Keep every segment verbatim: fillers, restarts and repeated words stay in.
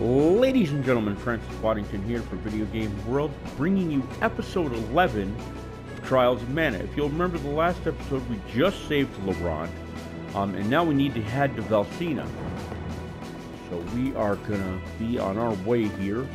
Ladies and gentlemen, Francis Waddington here for Video Game World, bringing you episode eleven of Trials of Mana. If you'll remember the last episode, we just saved Laurent, um, and now we need to head to Valsina. So we are going to be on our way here.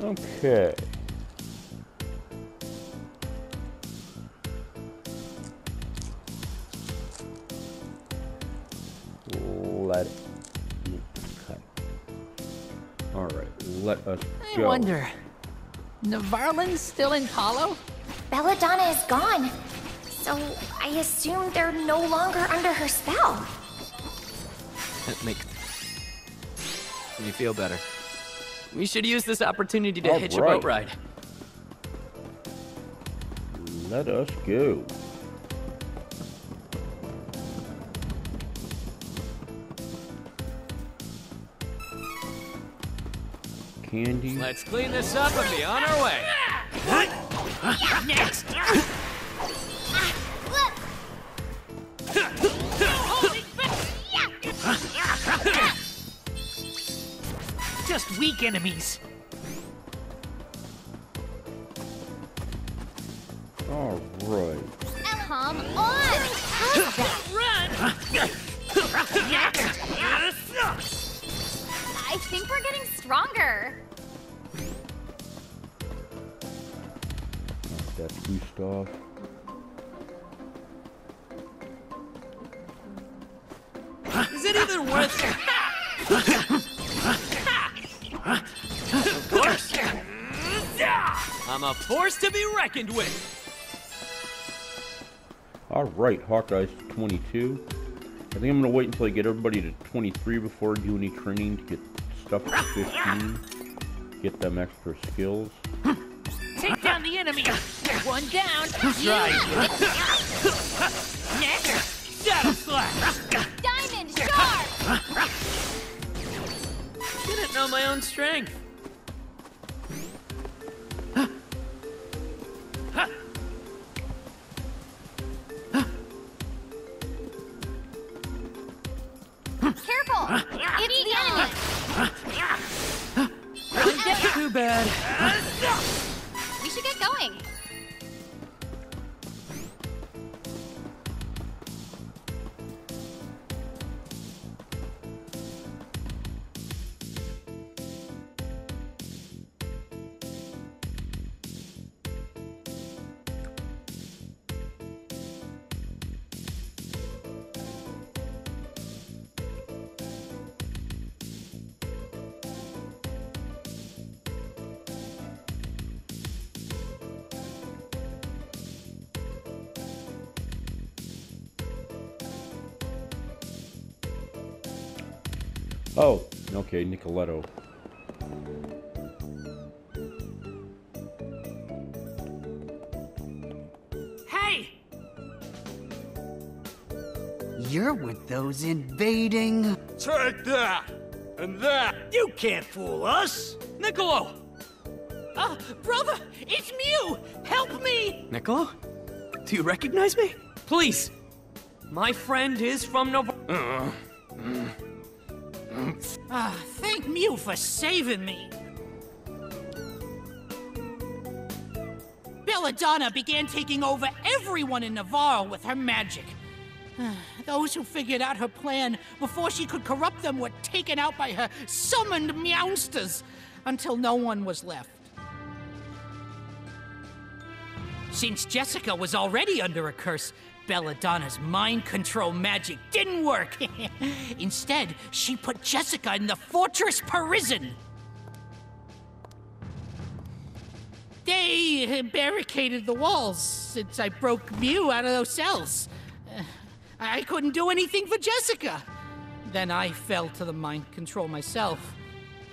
Okay. Let it cut. All right, let us go. I wonder, Navarlin's still in Palo? Belladonna is gone, so I assume they're no longer under her spell. That makes me feel better. We should use this opportunity to All hitch right. a boat ride. Let us go. Candy. Let's clean this up and be on our way. What? Huh? Next. Just weak enemies. All right. Come on. Run. I think we're getting stronger. That's good stuff. Is it even worth it? Of course. I'm a force to be reckoned with. All right, Hawkeye's twenty-two. I think I'm gonna wait until I get everybody to twenty-three before I do any training to get stuff to fifteen. Get them extra skills. Take down the enemy. One down. That's right. Next. Shadow slash. Diamond sharp. Didn't know my own strength. Oh, okay, Nicoletto. Hey! You're with those invading. Take that! And that! You can't fool us! Niccolo! Uh, brother! It's Mew! Help me! Niccolo? Do you recognize me? Please! My friend is from Nova. Uh, mm. Ah, thank Mew for saving me. Belladonna began taking over everyone in Navarro with her magic. Those who figured out her plan before she could corrupt them were taken out by her summoned meowsters until no one was left. Since Jessica was already under a curse, Belladonna's mind control magic didn't work. Instead, she put Jessica in the fortress prison. They barricaded the walls since I broke Mew out of those cells. Uh, I couldn't do anything for Jessica. Then I fell to the mind control myself.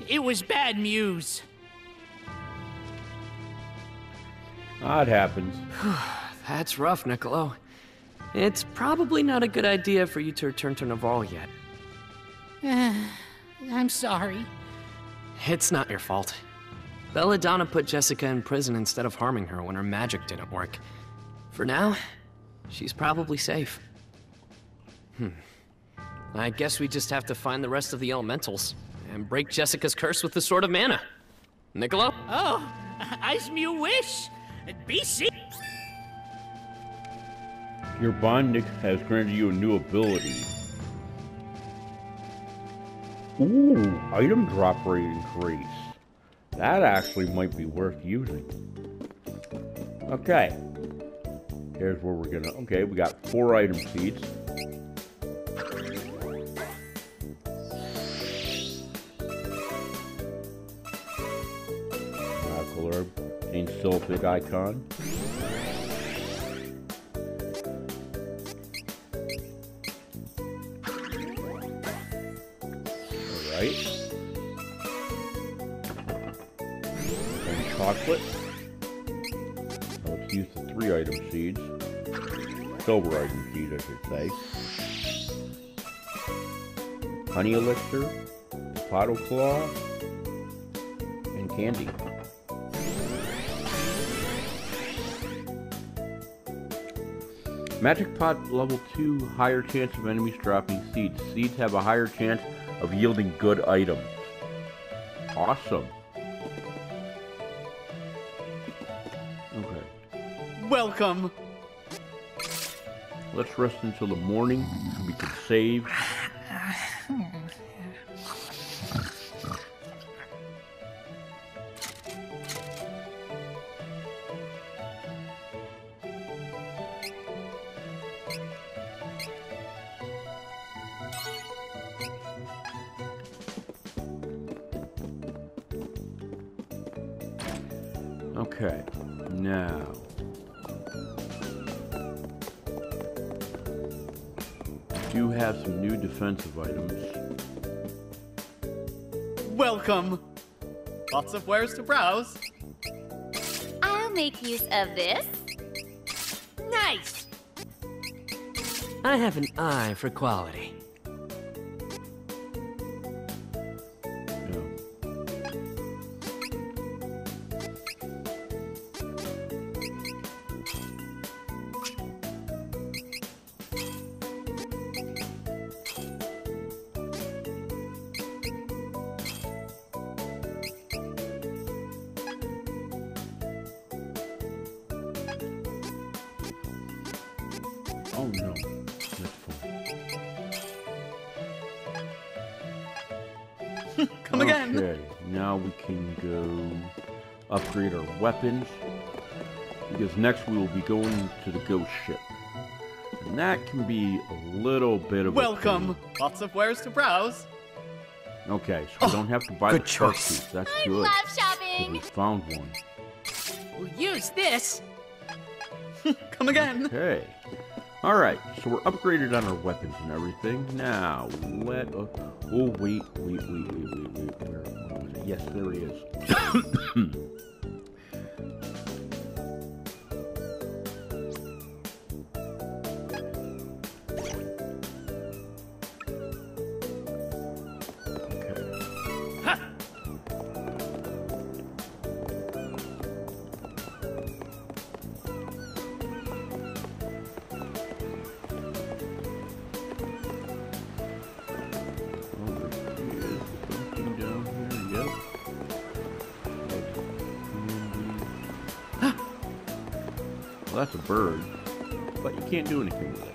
It was bad news. Ah, it happens. That's rough, Niccolo. It's probably not a good idea for you to return to Navarro yet. Uh, I'm sorry. It's not your fault. Belladonna put Jessica in prison instead of harming her when her magic didn't work. For now, she's probably safe. Hmm. I guess we just have to find the rest of the elementals and break Jessica's curse with the Sword of Mana. Niccolo? Oh, as you wish. B C. Your bond has granted you a new ability. Ooh, item drop rate increase. That actually might be worth using. Okay. Here's where we're gonna... Okay, we got four item seeds. Magical herb. Ain't still a big icon. Chocolate. So let's use the three item seeds. Silver item seed, I should say. Honey elixir, bottle claw, and candy. Magic pot level two, higher chance of enemies dropping seeds. Seeds have a higher chance of yielding good items. Awesome. Welcome. Let's rest until the morning so we can save. Okay, now. Do have some new defensive items. Welcome. Lots of wares to browse. I'll make use of this. Nice. I have an eye for quality. Oh no, that's fun. Come okay, again. Okay, now we can go upgrade our weapons, because next we will be going to the ghost ship. And that can be a little bit of Welcome. a Welcome! Lots of wares to browse. Okay, so oh, we don't have to buy good the choice. Shark That's I good. love shopping! We found one. We'll use this! Come again! Okay. Alright, so we're upgraded on our weapons and everything. Now, let us... Oh, wait, wait, wait, wait, wait, wait, where was it? Yes, there he is. Well, that's a bird, but you can't do anything with it.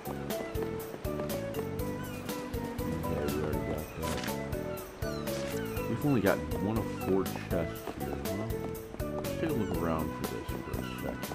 Okay, we already got that. We've only got one of four chests here. Well, let's take a look around for this for a second.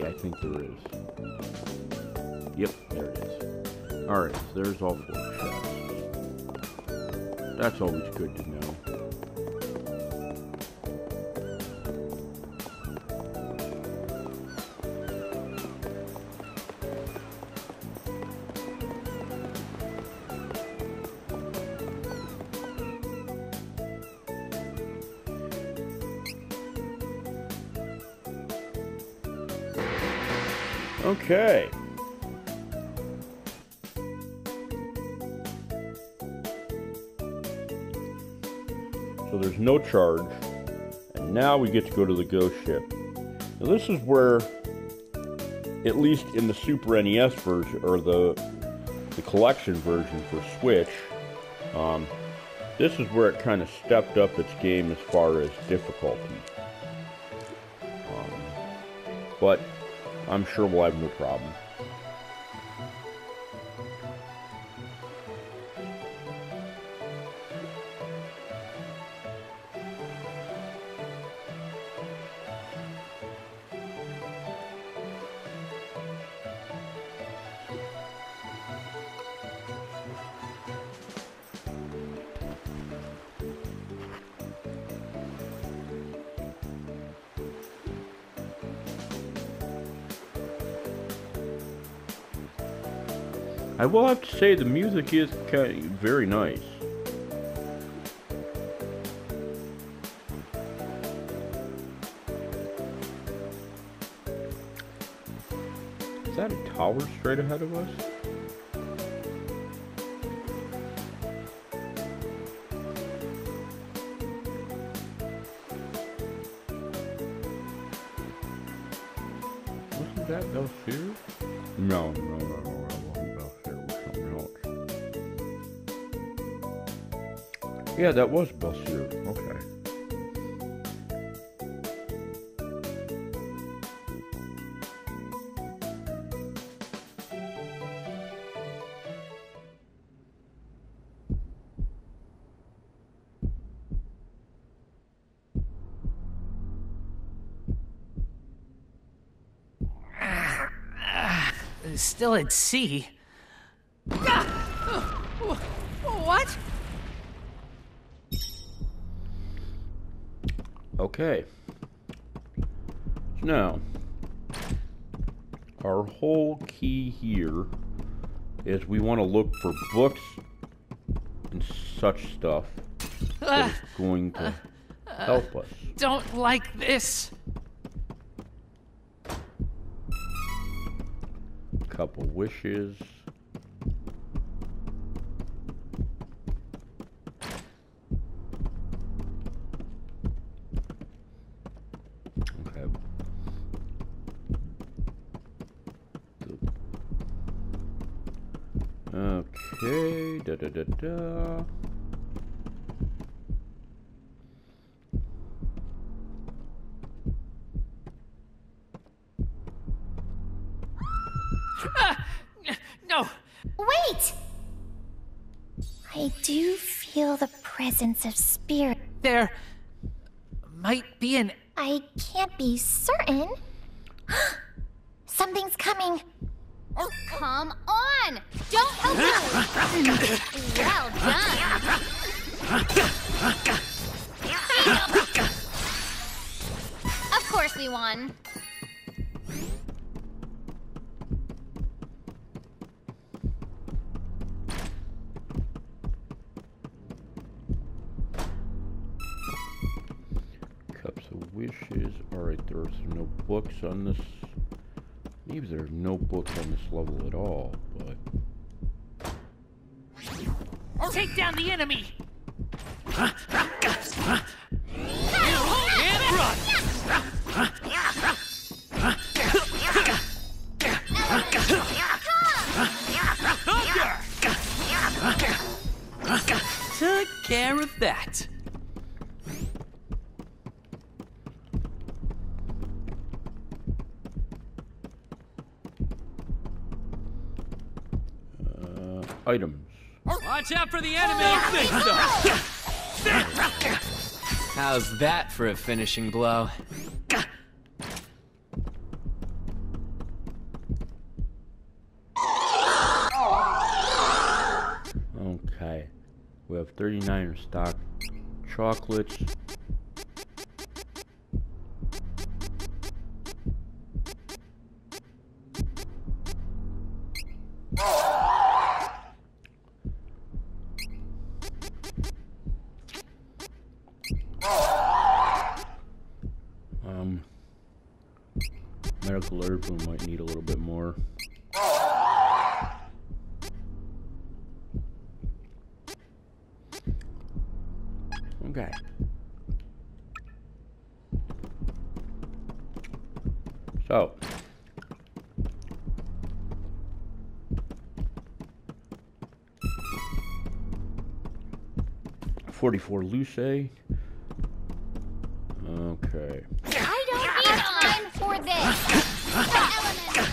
Yeah, I think there is. Yep, there it is. Alright, so there's all four shots. That's always good to know. Okay. So there's no charge, and now we get to go to the ghost ship. Now this is where, at least in the Super N E S version, or the, the collection version for Switch, um, this is where it kind of stepped up its game as far as difficulty. Um, but I'm sure we'll have no problem. I will have to say the music is kind of very nice. Is that a tower straight ahead of us? Wasn't that no fear? No, no, no, no. Yeah, that was Buster. Okay. Still at sea. What? Okay, so now, our whole key here is we want to look for books and such stuff that is going to uh, uh, help us. Don't like this. Couple wishes. Okay, da da da da. Ah, no! Wait! I do feel the presence of spirit. There might be an... I can't be certain. Something's coming. Oh, come on! Don't help me! Well done! Of course we won! Cups of wishes. Alright, there are no books on this. Maybe there are no books on this level at all, but... Take down the enemy! Huh? Huh? Took care of that! Items. Watch out for the enemy! How's that for a finishing blow? have thirty-nine in stock. Chocolates. Um, medical herb, we might need a little bit more. Okay. So forty-four luce. Okay. I don't need time for this. The elementals.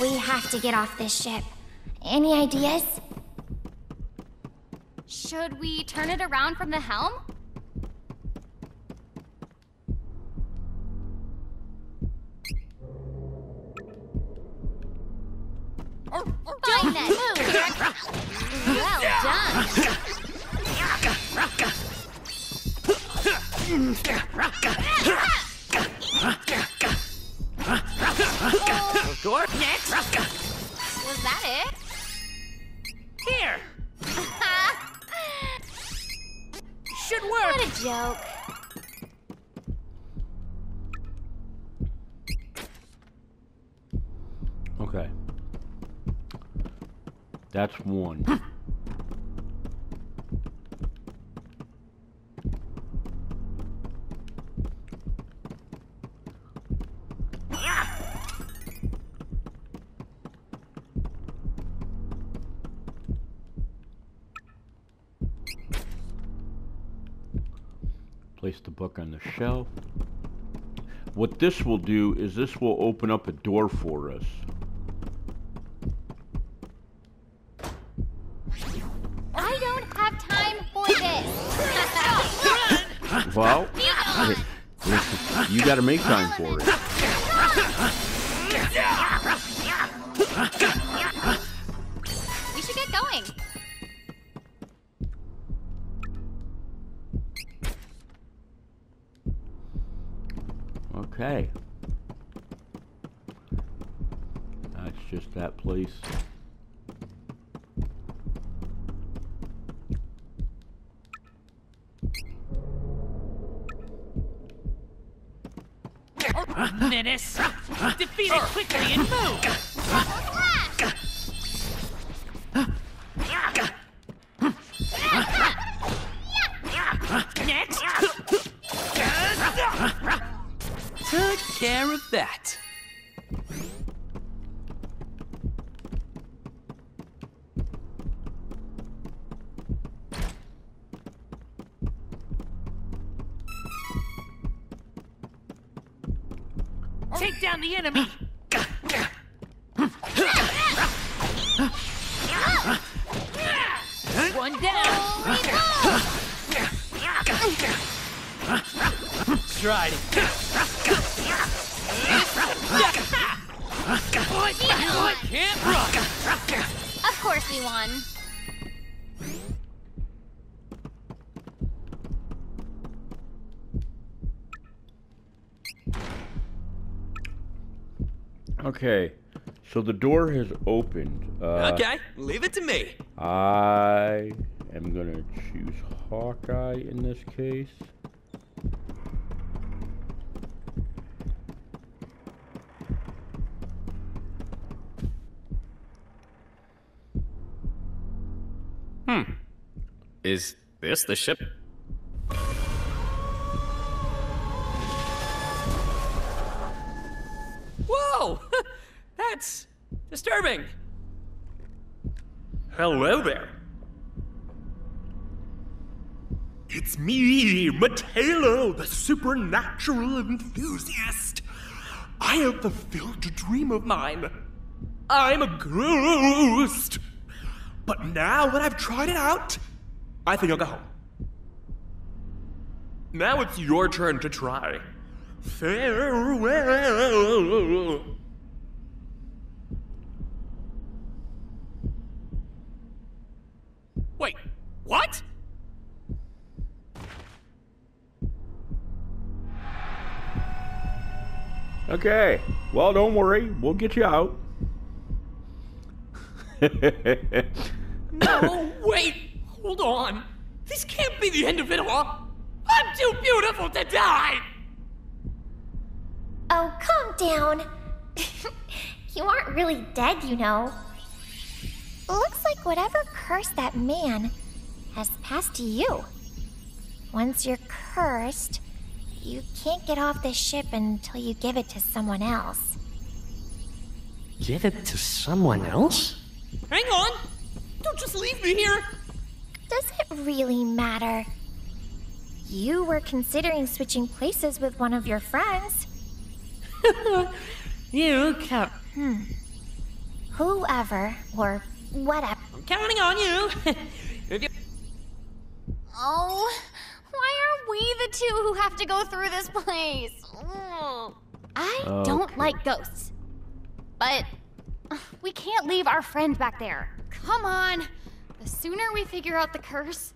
We have to get off this ship. Any ideas? Should we turn it around from the helm? Fine then, move, Eric. Well done. Oh. Next. Was that it? Here. Should work. What a joke. Okay. That's one. Place the book on the shelf. What this will do is this will open up a door for us. I don't have time for this. Well, you gotta make time for it. We should get going. Okay, that's just that place. Menace! Defeat it quickly and move! Next! Took care of that. Take down the enemy. One down. Tried it. Of course we won. Okay, so the door has opened. Uh, okay, leave it to me. I am gonna choose Hawkeye in this case. Is this the ship? Whoa! That's disturbing! Hello there. It's me, Matelo, the supernatural enthusiast. I have fulfilled a dream of mine. I'm a ghost. But now that I've tried it out, I think I'll go home. Now it's your turn to try. Farewell. Wait, what? Okay, well, don't worry. We'll get you out. No, wait! Hold on! This can't be the end of it all! I'm too beautiful to die! Oh, calm down. You aren't really dead, you know. Looks like whatever curse that man has passed to you. Once you're cursed, you can't get off this ship until you give it to someone else. Give it to someone else? Hang on! Don't just leave me here! Does it really matter? You were considering switching places with one of your friends. You count. Hmm. Whoever, or whatever. I'm counting on you! If you... Oh, why are we the two who have to go through this place? Mm. I okay. don't like ghosts. But we can't leave our friend back there. Come on! The sooner we figure out the curse,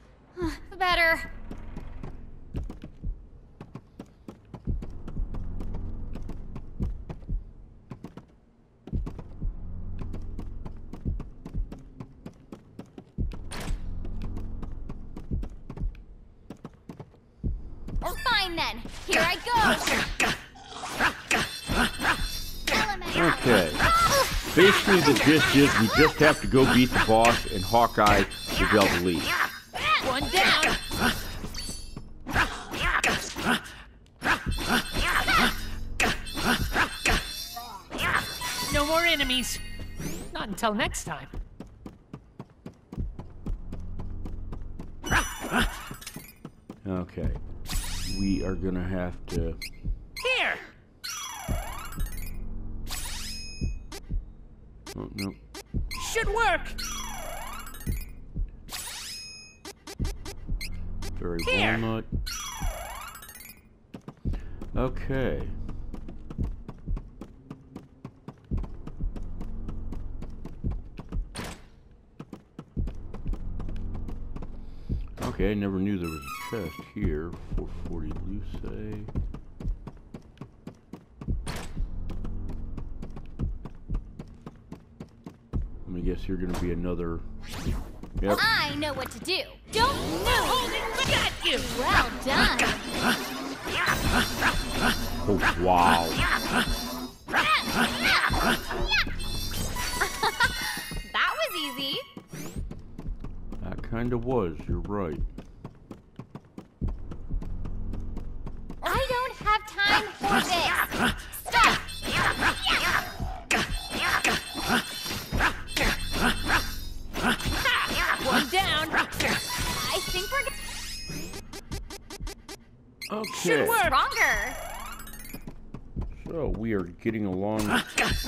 the better. Oh, fine then. Here I go. Okay. Basically, the gist is we just have to go beat the boss and Hawkeye to be able to leave. One down. No more enemies. Not until next time. Okay. We are gonna have to... Here! Oh, no. Should work! Very walnut. Okay. Okay, I never knew there was a chest here. four forty Luce. I guess you're gonna be another. Yep. I know what to do. Don't move! Hold it! Look at you! Well done! Oh, wow. That was easy. That kinda was, you're right. I don't have time for this! Stop! One down! I think we're gonna... Okay. Should work. Stronger. So, we are getting along just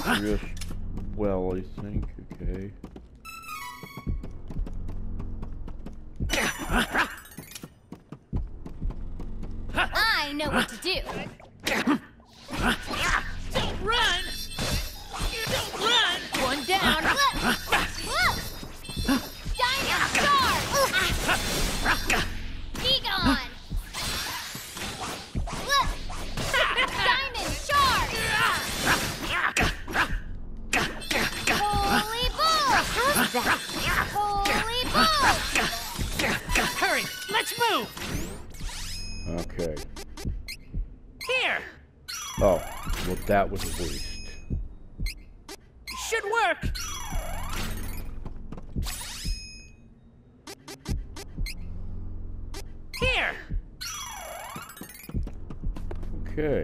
well, I think. Okay. I know what to do. Don't run! You don't run! One down! Look! Look! Dinosaur! Be gone! Look! Diamond shark! Holy bull! How's that? Holy bull! Hurry! Let's move! Okay. Here! Oh, well that was a waste. Should work! Here! Okay.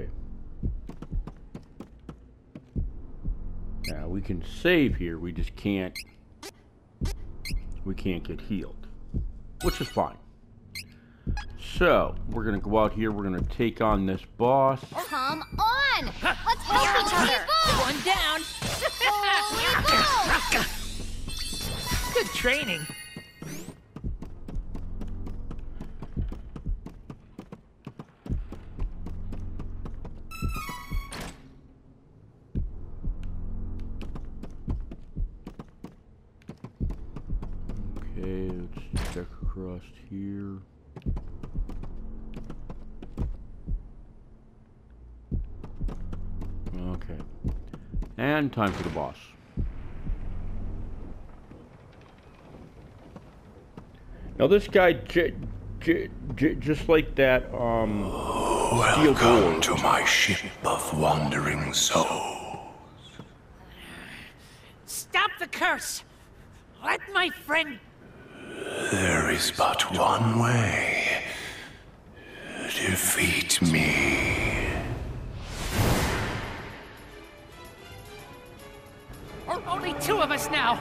Now we can save here, we just can't... We can't get healed. Which is fine. So, we're gonna go out here, we're gonna take on this boss. Come on! Let's help each other! One down! Holy bull! Good training. Okay, let's check across here. Okay. And time for the boss. Now this guy, j j j just like that, um... Welcome to my ship of wandering souls. Stop the curse! Let my friend... There is but one way. Defeat me. Only two of us now.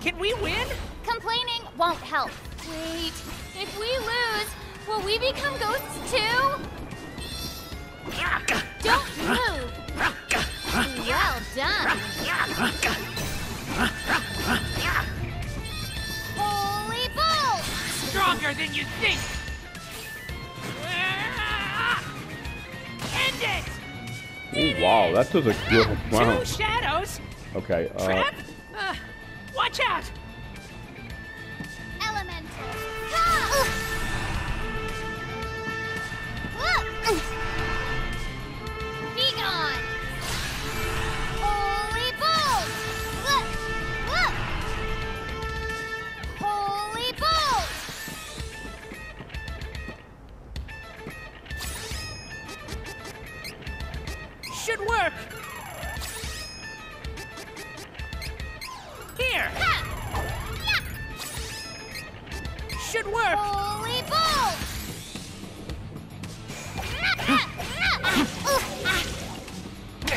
Can we win? Complaining won't help. Wait, if we lose, will we become ghosts too? Don't move. Well done. Holy bull! Stronger than you think. End it! Oh wow, that does a good wow. Two shadows. Okay. Uh... Trap? Uh, watch out! Elemental, go! Look! Be gone! Holy bolt! Look! Look! Holy bolt! Should work. Here! Ha. Yeah. Should work! Holy bolt! Holy bolt!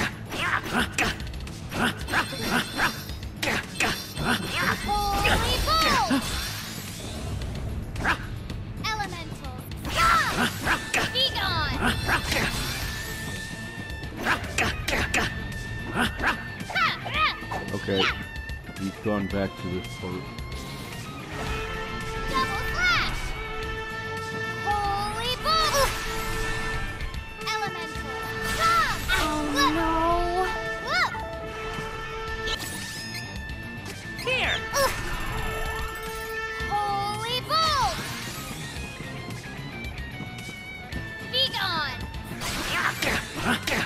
Elemental! Yeah. Be gone! Okay. Yeah. We've gone back to this part. Double flash! Holy bull! Elemental! Stop! Oh look. No! Look! Here! Oof. Holy bull! Be gone! Holy bull!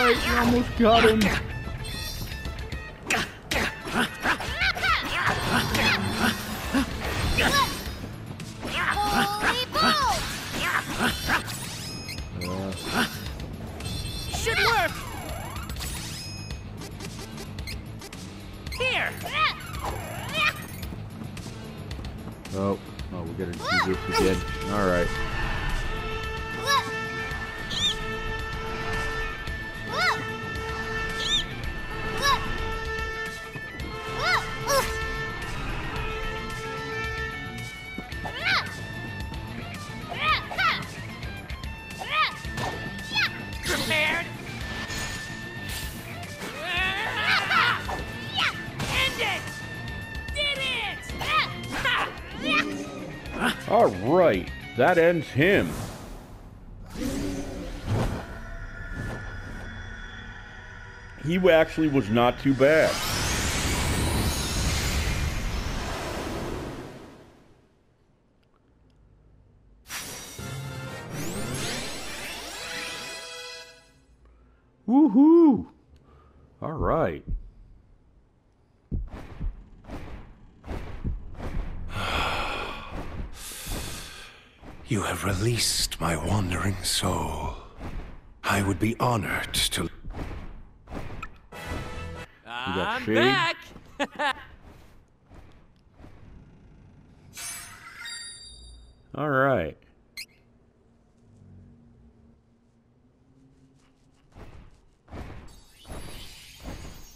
Alright, you almost got him. Holy bolt! Uh. Should work! Here! Oh, oh, we gotta do this again. Alright. Alright, that ends him. He actually was not too bad. Woohoo! Alright. You have released my wandering soul. I would be honored to... I'm back! All right.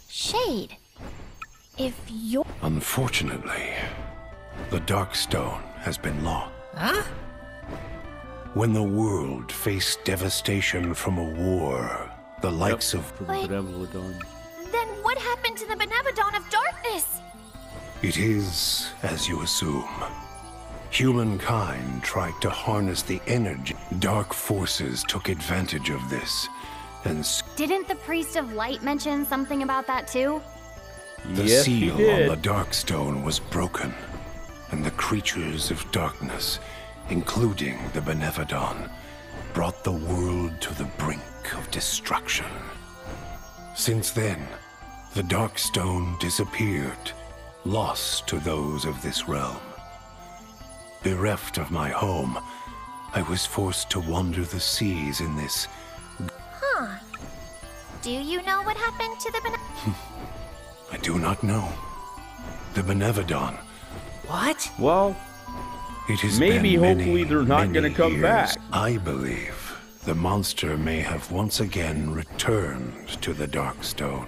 Shade, if you're... Unfortunately, the Darkstone has been lost. Huh? When the world faced devastation from a war, the likes yep. of... Wait, then what happened to the Benevolodon of Darkness? It is as you assume. Humankind tried to harness the energy. Dark forces took advantage of this, and... Didn't the Priest of Light mention something about that too? The yes, seal on the Darkstone was broken, and the creatures of darkness, including the Benevolodon, brought the world to the brink of destruction. Since then, the Darkstone disappeared, lost to those of this realm. Bereft of my home, I was forced to wander the seas in this... Huh. Do you know what happened to the Benevolodon? I do not know. The Benevolodon. What? Well, it has maybe, been hopefully, many, they're not going to come years. back. I believe the monster may have once again returned to the Darkstone.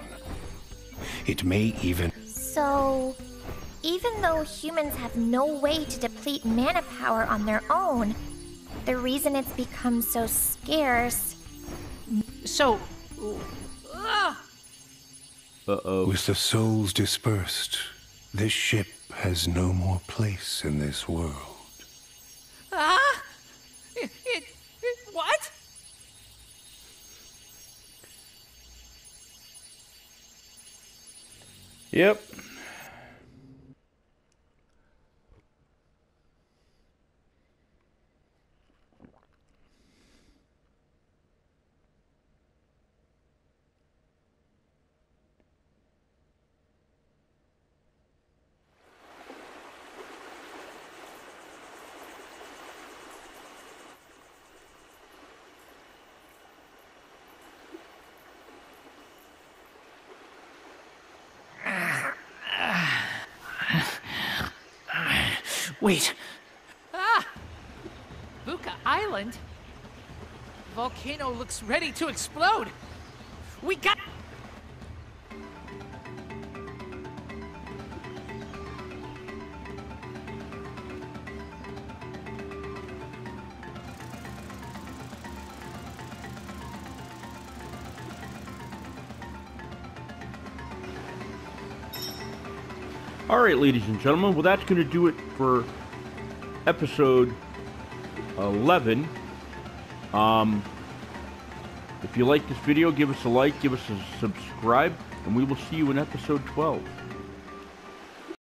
It may even... So... Even though humans have no way to deplete mana power on their own, the reason it's become so scarce... So... Uh-oh. With the souls dispersed, this ship has no more place in this world. Ah! It, it, it, what? Yep. Wait. Ah! Buka Island? Volcano looks ready to explode. We got... Alright, ladies and gentlemen, well, that's going to do it for episode eleven. Um, if you like this video, give us a like, give us a subscribe, and we will see you in episode twelve.